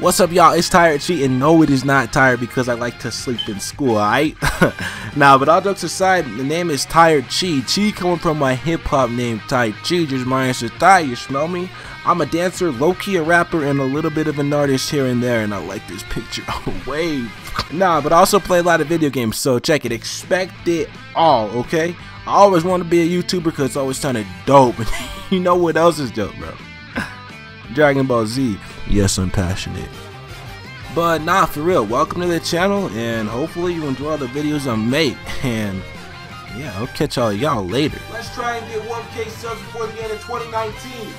What's up, y'all? It's TiredChi, and no, it is not tired because I like to sleep in school, alright? Nah, but all jokes aside, the name is TiredChi. Chi coming from my hip-hop name, Type Chi, just my answer, Thai, you smell me? I'm a dancer, low-key a rapper, and a little bit of an artist here and there, and I like this picture. Oh, wave. Nah, but I also play a lot of video games, so check it. Expect it all, okay? I always want to be a YouTuber because it's always sounded dope. You know what else is dope, bro? Dragon Ball Z. Yes, I'm passionate. But nah, for real, welcome to the channel, and hopefully you enjoy all the videos I make. And yeah, I'll catch y'all later. Let's try and get 1K subs before the end of 2019.